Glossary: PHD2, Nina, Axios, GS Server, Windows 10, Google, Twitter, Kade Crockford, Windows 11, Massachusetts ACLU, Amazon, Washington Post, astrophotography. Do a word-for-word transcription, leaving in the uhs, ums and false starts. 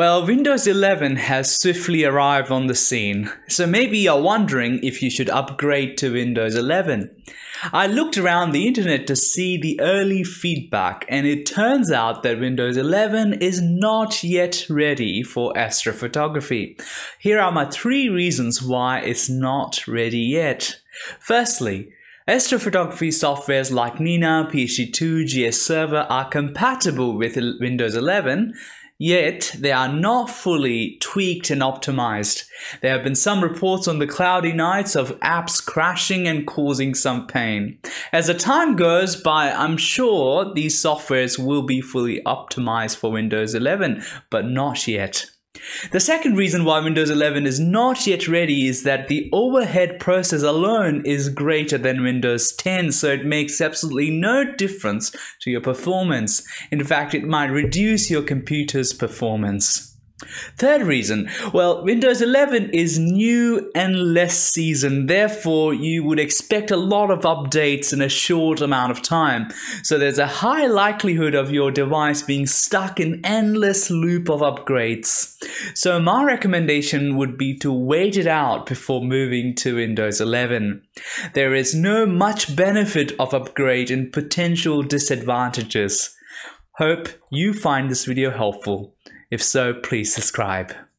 Well, Windows eleven has swiftly arrived on the scene, so maybe you're wondering if you should upgrade to Windows eleven. I looked around the internet to see the early feedback, and it turns out that Windows eleven is not yet ready for astrophotography. Here are my three reasons why it's not ready yet. Firstly, astrophotography softwares like Nina, P H D two, G S Server are compatible with Windows eleven. Yet, they are not fully tweaked and optimized. There have been some reports on the cloudy nights of apps crashing and causing some pain. As the time goes by, I'm sure these softwares will be fully optimized for Windows eleven, but not yet. The second reason why Windows eleven is not yet ready is that the overhead process alone is greater than Windows ten, so it makes absolutely no difference to your performance. In fact, it might reduce your computer's performance. Third reason, well, Windows eleven is new and less seasoned, therefore you would expect a lot of updates in a short amount of time. So there's a high likelihood of your device being stuck in endless loop of upgrades. So my recommendation would be to wait it out before moving to Windows eleven. There is no much benefit of upgrade and potential disadvantages. Hope you find this video helpful. If so, please subscribe.